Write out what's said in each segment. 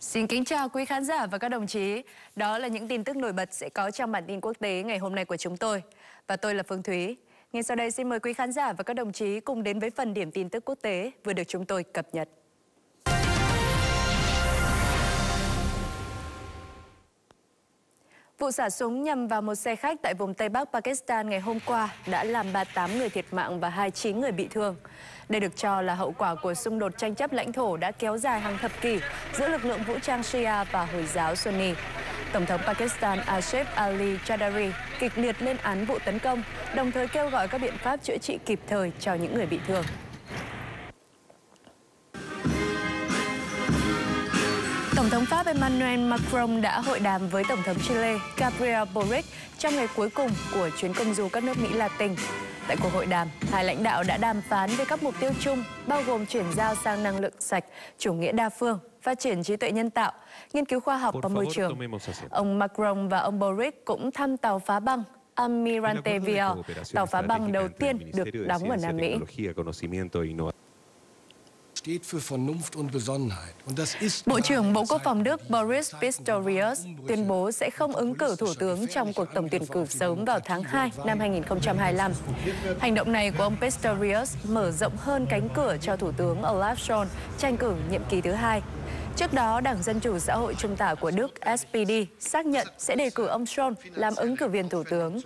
Xin kính chào quý khán giả và các đồng chí. Đó là những tin tức nổi bật sẽ có trong bản tin quốc tế ngày hôm nay của chúng tôi. Và tôi là Phương Thúy. Ngay sau đây xin mời quý khán giả và các đồng chí cùng đến với phần điểm tin tức quốc tế vừa được chúng tôi cập nhật. Vụ xả súng nhằm vào một xe khách tại vùng Tây Bắc Pakistan ngày hôm qua đã làm 38 người thiệt mạng và 29 người bị thương. Đây được cho là hậu quả của xung đột tranh chấp lãnh thổ đã kéo dài hàng thập kỷ giữa lực lượng vũ trang Shia và Hồi giáo Sunni. Tổng thống Pakistan Asif Ali Zardari kịch liệt lên án vụ tấn công, đồng thời kêu gọi các biện pháp chữa trị kịp thời cho những người bị thương. Tổng thống Pháp Emmanuel Macron đã hội đàm với Tổng thống Chile Gabriel Boric trong ngày cuối cùng của chuyến công du các nước Mỹ Latin. Tại cuộc hội đàm, hai lãnh đạo đã đàm phán về các mục tiêu chung, bao gồm chuyển giao sang năng lượng sạch, chủ nghĩa đa phương, phát triển trí tuệ nhân tạo, nghiên cứu khoa học và môi trường. Ông Macron và ông Boric cũng thăm tàu phá băng Amirante Viar, tàu phá băng đầu tiên được đóng ở Nam Mỹ. Bộ trưởng Bộ Quốc phòng Đức Boris Pistorius tuyên bố sẽ không ứng cử thủ tướng trong cuộc tổng tuyển cử sớm vào tháng 2 năm 2025. Hành động này của ông Pistorius mở rộng hơn cánh cửa cho Thủ tướng Olaf Scholz tranh cử nhiệm kỳ thứ hai. Trước đó, Đảng Dân Chủ Xã hội Trung tả của Đức SPD xác nhận sẽ đề cử ông Scholz làm ứng cử viên thủ tướng.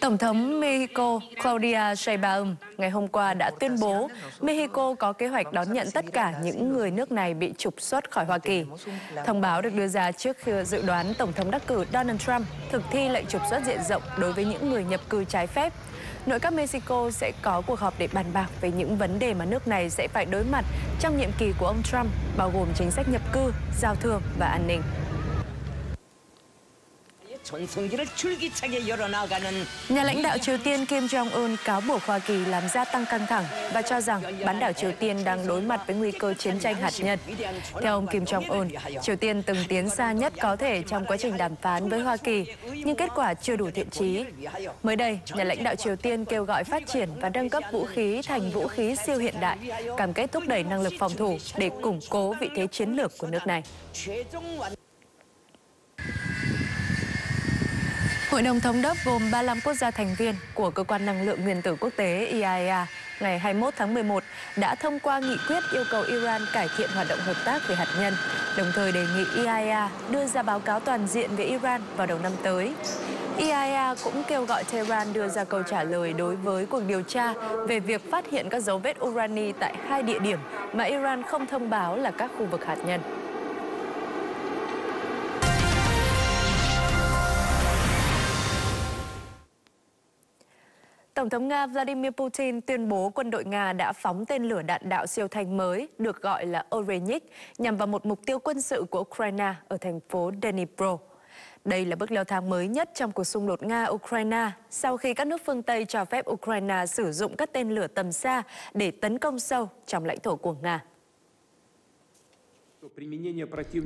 Tổng thống Mexico Claudia Sheinbaum ngày hôm qua đã tuyên bố Mexico có kế hoạch đón nhận tất cả những người nước này bị trục xuất khỏi Hoa Kỳ. Thông báo được đưa ra trước khi dự đoán Tổng thống đắc cử Donald Trump thực thi lệnh trục xuất diện rộng đối với những người nhập cư trái phép. Nội các Mexico sẽ có cuộc họp để bàn bạc về những vấn đề mà nước này sẽ phải đối mặt trong nhiệm kỳ của ông Trump, bao gồm chính sách nhập cư, giao thương và an ninh. Nhà lãnh đạo Triều Tiên Kim Jong-un cáo buộc Hoa Kỳ làm gia tăng căng thẳng và cho rằng bán đảo Triều Tiên đang đối mặt với nguy cơ chiến tranh hạt nhân. Theo ông Kim Jong-un, Triều Tiên từng tiến xa nhất có thể trong quá trình đàm phán với Hoa Kỳ, nhưng kết quả chưa đủ thiện chí. Mới đây, nhà lãnh đạo Triều Tiên kêu gọi phát triển và nâng cấp vũ khí thành vũ khí siêu hiện đại, cam kết thúc đẩy năng lực phòng thủ để củng cố vị thế chiến lược của nước này. Hội đồng thống đốc gồm 35 quốc gia thành viên của Cơ quan Năng lượng Nguyên tử Quốc tế IAEA ngày 21 tháng 11 đã thông qua nghị quyết yêu cầu Iran cải thiện hoạt động hợp tác về hạt nhân, đồng thời đề nghị IAEA đưa ra báo cáo toàn diện về Iran vào đầu năm tới. IAEA cũng kêu gọi Tehran đưa ra câu trả lời đối với cuộc điều tra về việc phát hiện các dấu vết urani tại hai địa điểm mà Iran không thông báo là các khu vực hạt nhân. Tổng thống Nga Vladimir Putin tuyên bố quân đội Nga đã phóng tên lửa đạn đạo siêu thanh mới được gọi là Oreshnik nhằm vào một mục tiêu quân sự của Ukraine ở thành phố Dnipro. Đây là bước leo thang mới nhất trong cuộc xung đột Nga-Ukraine sau khi các nước phương Tây cho phép Ukraine sử dụng các tên lửa tầm xa để tấn công sâu trong lãnh thổ của Nga.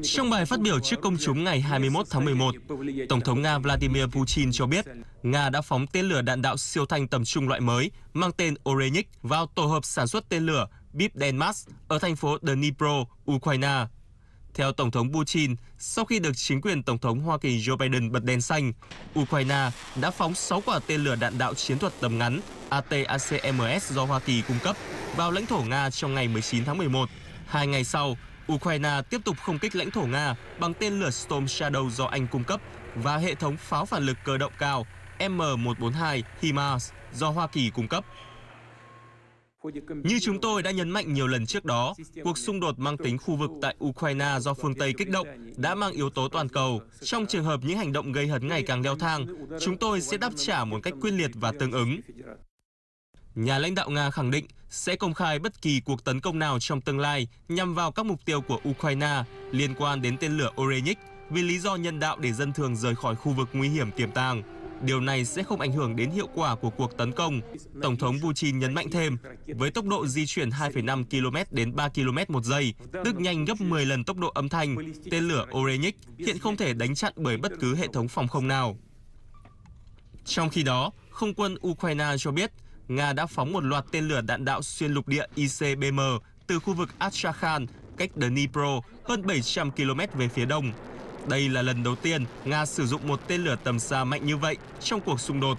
Trong bài phát biểu trước công chúng ngày 21 tháng 11, Tổng thống Nga Vladimir Putin cho biết Nga đã phóng tên lửa đạn đạo siêu thanh tầm trung loại mới mang tên Oreshnik vào tổ hợp sản xuất tên lửa Bipdenmas ở thành phố Dnipro, Ukraine. Theo Tổng thống Putin, sau khi được chính quyền Tổng thống Hoa Kỳ Joe Biden bật đèn xanh, Ukraine đã phóng 6 quả tên lửa đạn đạo chiến thuật tầm ngắn ATACMS do Hoa Kỳ cung cấp vào lãnh thổ Nga trong ngày 19 tháng 11. Hai ngày sau, Ukraine tiếp tục không kích lãnh thổ Nga bằng tên lửa Storm Shadow do Anh cung cấp và hệ thống pháo phản lực cơ động cao M142 HIMARS do Hoa Kỳ cung cấp. Như chúng tôi đã nhấn mạnh nhiều lần trước đó, cuộc xung đột mang tính khu vực tại Ukraine do phương Tây kích động đã mang yếu tố toàn cầu. Trong trường hợp những hành động gây hấn ngày càng leo thang, chúng tôi sẽ đáp trả một cách quyết liệt và tương ứng. Nhà lãnh đạo Nga khẳng định sẽ công khai bất kỳ cuộc tấn công nào trong tương lai nhằm vào các mục tiêu của Ukraine liên quan đến tên lửa Oreshnik vì lý do nhân đạo để dân thường rời khỏi khu vực nguy hiểm tiềm tàng. Điều này sẽ không ảnh hưởng đến hiệu quả của cuộc tấn công. Tổng thống Putin nhấn mạnh thêm, với tốc độ di chuyển 2,5 km đến 3 km một giây, tức nhanh gấp 10 lần tốc độ âm thanh, tên lửa Oreshnik hiện không thể đánh chặn bởi bất cứ hệ thống phòng không nào. Trong khi đó, không quân Ukraine cho biết, Nga đã phóng một loạt tên lửa đạn đạo xuyên lục địa ICBM từ khu vực Astrakhan, cách Dnipro hơn 700 km về phía đông. Đây là lần đầu tiên Nga sử dụng một tên lửa tầm xa mạnh như vậy trong cuộc xung đột.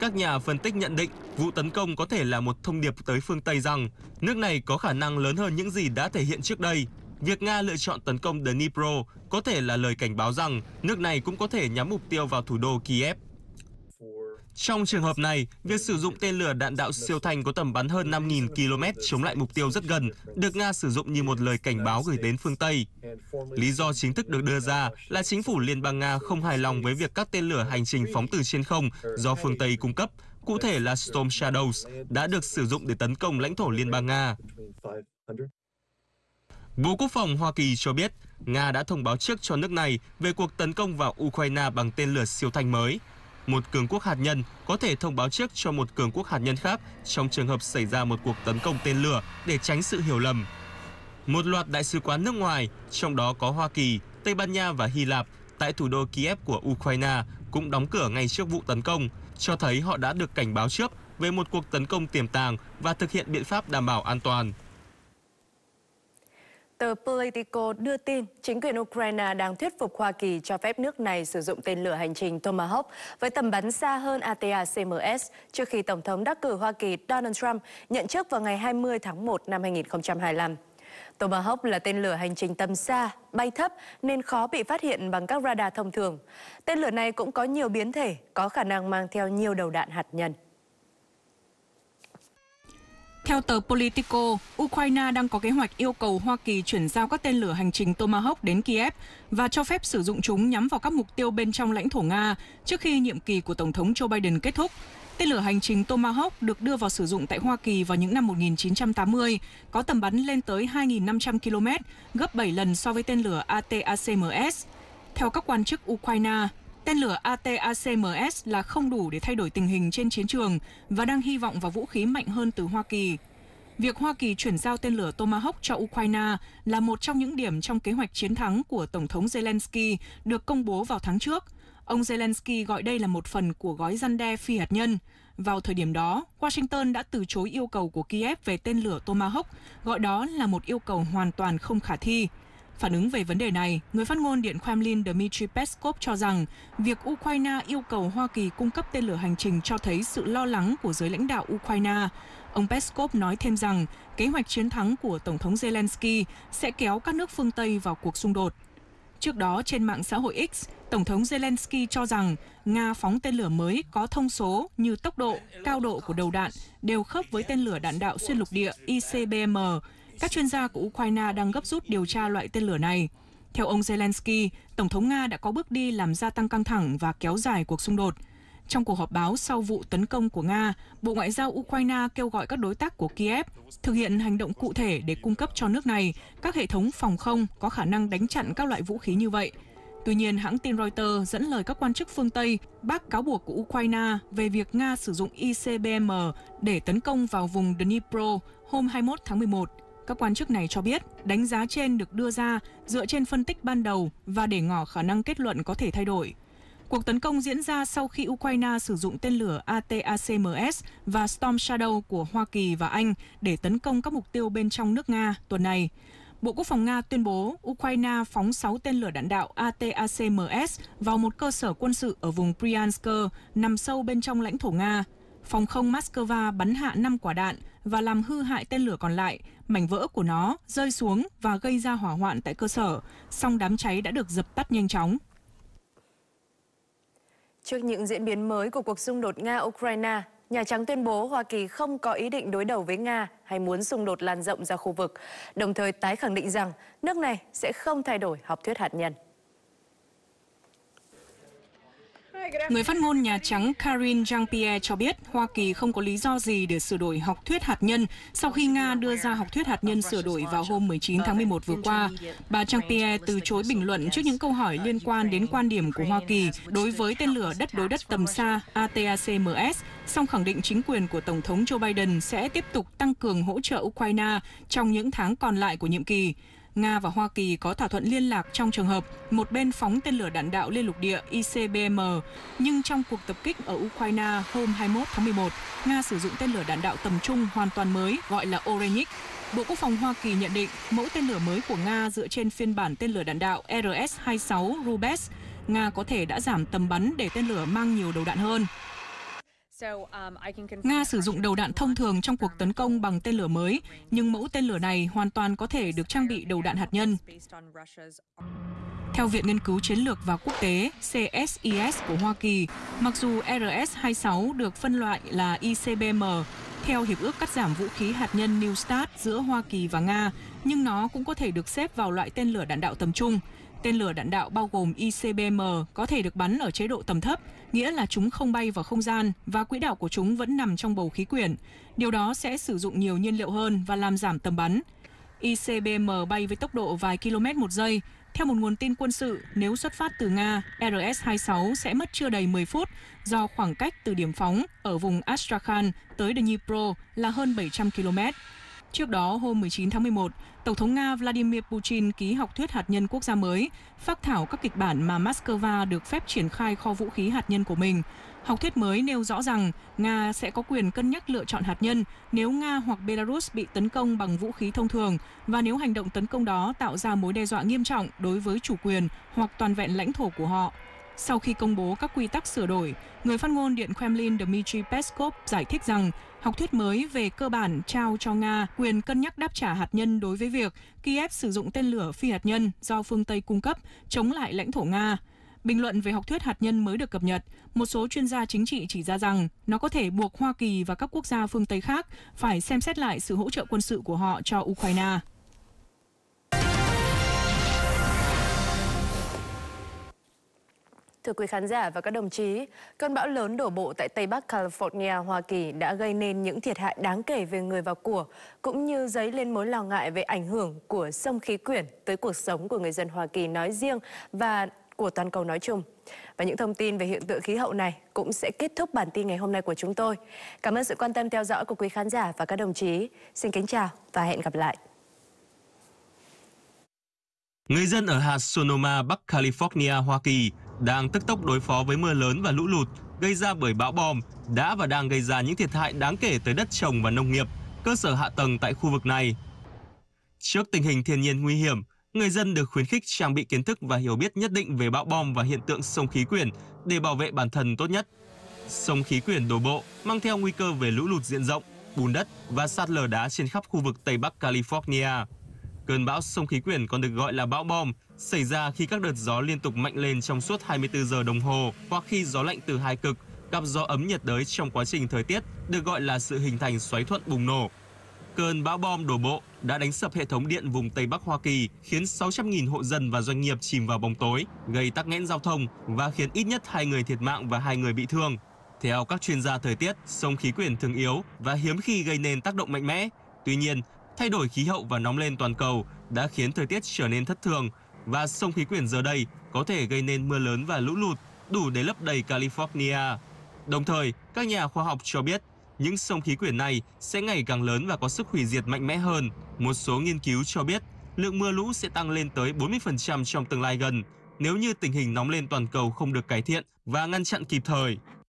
Các nhà phân tích nhận định vụ tấn công có thể là một thông điệp tới phương Tây rằng nước này có khả năng lớn hơn những gì đã thể hiện trước đây. Việc Nga lựa chọn tấn công Dnipro có thể là lời cảnh báo rằng nước này cũng có thể nhắm mục tiêu vào thủ đô Kyiv. Trong trường hợp này, việc sử dụng tên lửa đạn đạo siêu thanh có tầm bắn hơn 5.000 km chống lại mục tiêu rất gần được Nga sử dụng như một lời cảnh báo gửi đến phương Tây. Lý do chính thức được đưa ra là chính phủ Liên bang Nga không hài lòng với việc các tên lửa hành trình phóng từ trên không do phương Tây cung cấp, cụ thể là Storm Shadow, đã được sử dụng để tấn công lãnh thổ Liên bang Nga. Bộ Quốc phòng Hoa Kỳ cho biết, Nga đã thông báo trước cho nước này về cuộc tấn công vào Ukraine bằng tên lửa siêu thanh mới. Một cường quốc hạt nhân có thể thông báo trước cho một cường quốc hạt nhân khác trong trường hợp xảy ra một cuộc tấn công tên lửa để tránh sự hiểu lầm. Một loạt đại sứ quán nước ngoài, trong đó có Hoa Kỳ, Tây Ban Nha và Hy Lạp, tại thủ đô Kyiv của Ukraine cũng đóng cửa ngay trước vụ tấn công, cho thấy họ đã được cảnh báo trước về một cuộc tấn công tiềm tàng và thực hiện biện pháp đảm bảo an toàn. Tờ Politico đưa tin chính quyền Ukraine đang thuyết phục Hoa Kỳ cho phép nước này sử dụng tên lửa hành trình Tomahawk với tầm bắn xa hơn ATACMS trước khi Tổng thống đắc cử Hoa Kỳ Donald Trump nhận chức vào ngày 20 tháng 1 năm 2025. Tomahawk là tên lửa hành trình tầm xa, bay thấp nên khó bị phát hiện bằng các radar thông thường. Tên lửa này cũng có nhiều biến thể, có khả năng mang theo nhiều đầu đạn hạt nhân. Theo tờ Politico, Ukraine đang có kế hoạch yêu cầu Hoa Kỳ chuyển giao các tên lửa hành trình Tomahawk đến Kiev và cho phép sử dụng chúng nhắm vào các mục tiêu bên trong lãnh thổ Nga trước khi nhiệm kỳ của Tổng thống Joe Biden kết thúc. Tên lửa hành trình Tomahawk được đưa vào sử dụng tại Hoa Kỳ vào những năm 1980, có tầm bắn lên tới 2.500 km, gấp 7 lần so với tên lửa ATACMS. Theo các quan chức Ukraine, tên lửa ATACMS là không đủ để thay đổi tình hình trên chiến trường và đang hy vọng vào vũ khí mạnh hơn từ Hoa Kỳ. Việc Hoa Kỳ chuyển giao tên lửa Tomahawk cho Ukraine là một trong những điểm trong kế hoạch chiến thắng của Tổng thống Zelensky được công bố vào tháng trước. Ông Zelensky gọi đây là một phần của gói răn đe phi hạt nhân. Vào thời điểm đó, Washington đã từ chối yêu cầu của Kiev về tên lửa Tomahawk, gọi đó là một yêu cầu hoàn toàn không khả thi. Phản ứng về vấn đề này, người phát ngôn Điện Kremlin Dmitry Peskov cho rằng việc Ukraine yêu cầu Hoa Kỳ cung cấp tên lửa hành trình cho thấy sự lo lắng của giới lãnh đạo Ukraine. Ông Peskov nói thêm rằng kế hoạch chiến thắng của Tổng thống Zelensky sẽ kéo các nước phương Tây vào cuộc xung đột. Trước đó, trên mạng xã hội X, Tổng thống Zelensky cho rằng Nga phóng tên lửa mới có thông số như tốc độ, cao độ của đầu đạn đều khớp với tên lửa đạn đạo xuyên lục địa ICBM. Các chuyên gia của Ukraine đang gấp rút điều tra loại tên lửa này. Theo ông Zelensky, Tổng thống Nga đã có bước đi làm gia tăng căng thẳng và kéo dài cuộc xung đột. Trong cuộc họp báo sau vụ tấn công của Nga, Bộ Ngoại giao Ukraine kêu gọi các đối tác của Kiev thực hiện hành động cụ thể để cung cấp cho nước này các hệ thống phòng không có khả năng đánh chặn các loại vũ khí như vậy. Tuy nhiên, hãng tin Reuters dẫn lời các quan chức phương Tây bác cáo buộc của Ukraine về việc Nga sử dụng ICBM để tấn công vào vùng Dnipro hôm 21 tháng 11. Các quan chức này cho biết, đánh giá trên được đưa ra dựa trên phân tích ban đầu và để ngỏ khả năng kết luận có thể thay đổi. Cuộc tấn công diễn ra sau khi Ukraine sử dụng tên lửa ATACMS và Storm Shadow của Hoa Kỳ và Anh để tấn công các mục tiêu bên trong nước Nga tuần này. Bộ Quốc phòng Nga tuyên bố Ukraine phóng 6 tên lửa đạn đạo ATACMS vào một cơ sở quân sự ở vùng Bryansk nằm sâu bên trong lãnh thổ Nga. Phòng không Moscow bắn hạ 5 quả đạn và làm hư hại tên lửa còn lại, mảnh vỡ của nó rơi xuống và gây ra hỏa hoạn tại cơ sở, song đám cháy đã được dập tắt nhanh chóng. Trước những diễn biến mới của cuộc xung đột Nga-Ukraine, Nhà Trắng tuyên bố Hoa Kỳ không có ý định đối đầu với Nga hay muốn xung đột lan rộng ra khu vực, đồng thời tái khẳng định rằng nước này sẽ không thay đổi học thuyết hạt nhân. Người phát ngôn Nhà Trắng Karine Jean-Pierre cho biết Hoa Kỳ không có lý do gì để sửa đổi học thuyết hạt nhân sau khi Nga đưa ra học thuyết hạt nhân sửa đổi vào hôm 19 tháng 11 vừa qua. Bà Jean-Pierre từ chối bình luận trước những câu hỏi liên quan đến quan điểm của Hoa Kỳ đối với tên lửa đất đối đất tầm xa ATACMS, song khẳng định chính quyền của Tổng thống Joe Biden sẽ tiếp tục tăng cường hỗ trợ Ukraine trong những tháng còn lại của nhiệm kỳ. Nga và Hoa Kỳ có thỏa thuận liên lạc trong trường hợp một bên phóng tên lửa đạn đạo liên lục địa ICBM, nhưng trong cuộc tập kích ở Ukraine hôm 21 tháng 11, Nga sử dụng tên lửa đạn đạo tầm trung hoàn toàn mới gọi là Oreshnik. Bộ Quốc phòng Hoa Kỳ nhận định mẫu tên lửa mới của Nga dựa trên phiên bản tên lửa đạn đạo RS-26 Rubes. Nga có thể đã giảm tầm bắn để tên lửa mang nhiều đầu đạn hơn. Nga sử dụng đầu đạn thông thường trong cuộc tấn công bằng tên lửa mới, nhưng mẫu tên lửa này hoàn toàn có thể được trang bị đầu đạn hạt nhân. Theo Viện Nghiên cứu Chiến lược và Quốc tế CSIS của Hoa Kỳ, mặc dù RS-26 được phân loại là ICBM, theo Hiệp ước Cắt giảm Vũ khí Hạt nhân New START giữa Hoa Kỳ và Nga, nhưng nó cũng có thể được xếp vào loại tên lửa đạn đạo tầm trung. Tên lửa đạn đạo bao gồm ICBM có thể được bắn ở chế độ tầm thấp, nghĩa là chúng không bay vào không gian và quỹ đạo của chúng vẫn nằm trong bầu khí quyển. Điều đó sẽ sử dụng nhiều nhiên liệu hơn và làm giảm tầm bắn. ICBM bay với tốc độ vài km/giây. Theo một nguồn tin quân sự, nếu xuất phát từ Nga, RS-26 sẽ mất chưa đầy 10 phút do khoảng cách từ điểm phóng ở vùng Astrakhan tới Dnipro là hơn 700 km. Trước đó, hôm 19 tháng 11, Tổng thống Nga Vladimir Putin ký học thuyết hạt nhân quốc gia mới, phác thảo các kịch bản mà Moscow được phép triển khai kho vũ khí hạt nhân của mình. Học thuyết mới nêu rõ rằng Nga sẽ có quyền cân nhắc lựa chọn hạt nhân nếu Nga hoặc Belarus bị tấn công bằng vũ khí thông thường và nếu hành động tấn công đó tạo ra mối đe dọa nghiêm trọng đối với chủ quyền hoặc toàn vẹn lãnh thổ của họ. Sau khi công bố các quy tắc sửa đổi, người phát ngôn Điện Kremlin Dmitry Peskov giải thích rằng học thuyết mới về cơ bản trao cho Nga quyền cân nhắc đáp trả hạt nhân đối với việc Kiev sử dụng tên lửa phi hạt nhân do phương Tây cung cấp chống lại lãnh thổ Nga. Bình luận về học thuyết hạt nhân mới được cập nhật, một số chuyên gia chính trị chỉ ra rằng nó có thể buộc Hoa Kỳ và các quốc gia phương Tây khác phải xem xét lại sự hỗ trợ quân sự của họ cho Ukraine. Thưa quý khán giả và các đồng chí, cơn bão lớn đổ bộ tại Tây Bắc California, Hoa Kỳ đã gây nên những thiệt hại đáng kể về người và của, cũng như dấy lên mối lo ngại về ảnh hưởng của xông khí quyển tới cuộc sống của người dân Hoa Kỳ nói riêng và của toàn cầu nói chung. Và những thông tin về hiện tượng khí hậu này cũng sẽ kết thúc bản tin ngày hôm nay của chúng tôi. Cảm ơn sự quan tâm theo dõi của quý khán giả và các đồng chí. Xin kính chào và hẹn gặp lại. Người dân ở hạt Sonoma, Bắc California, Hoa Kỳ đang tức tốc đối phó với mưa lớn và lũ lụt gây ra bởi bão bom đã và đang gây ra những thiệt hại đáng kể tới đất trồng và nông nghiệp, cơ sở hạ tầng tại khu vực này. Trước tình hình thiên nhiên nguy hiểm, người dân được khuyến khích trang bị kiến thức và hiểu biết nhất định về bão bom và hiện tượng xông khí quyển để bảo vệ bản thân tốt nhất. Xông khí quyển đổ bộ mang theo nguy cơ về lũ lụt diện rộng, bùn đất và sạt lở đá trên khắp khu vực Tây Bắc California. Cơn bão xông khí quyển còn được gọi là bão bom, xảy ra khi các đợt gió liên tục mạnh lên trong suốt 24 giờ đồng hồ hoặc khi gió lạnh từ hai cực gặp gió ấm nhiệt đới trong quá trình thời tiết, được gọi là sự hình thành xoáy thuận bùng nổ. Cơn bão bom đổ bộ đã đánh sập hệ thống điện vùng Tây Bắc Hoa Kỳ, khiến 600.000 hộ dân và doanh nghiệp chìm vào bóng tối, gây tắc nghẽn giao thông và khiến ít nhất 2 người thiệt mạng và 2 người bị thương. Theo các chuyên gia thời tiết, xông khí quyển thường yếu và hiếm khi gây nên tác động mạnh mẽ. Tuy nhiên, thay đổi khí hậu và nóng lên toàn cầu đã khiến thời tiết trở nên thất thường và xông khí quyển giờ đây có thể gây nên mưa lớn và lũ lụt đủ để lấp đầy California. Đồng thời, các nhà khoa học cho biết những xông khí quyển này sẽ ngày càng lớn và có sức hủy diệt mạnh mẽ hơn. Một số nghiên cứu cho biết lượng mưa lũ sẽ tăng lên tới 40% trong tương lai gần nếu như tình hình nóng lên toàn cầu không được cải thiện và ngăn chặn kịp thời.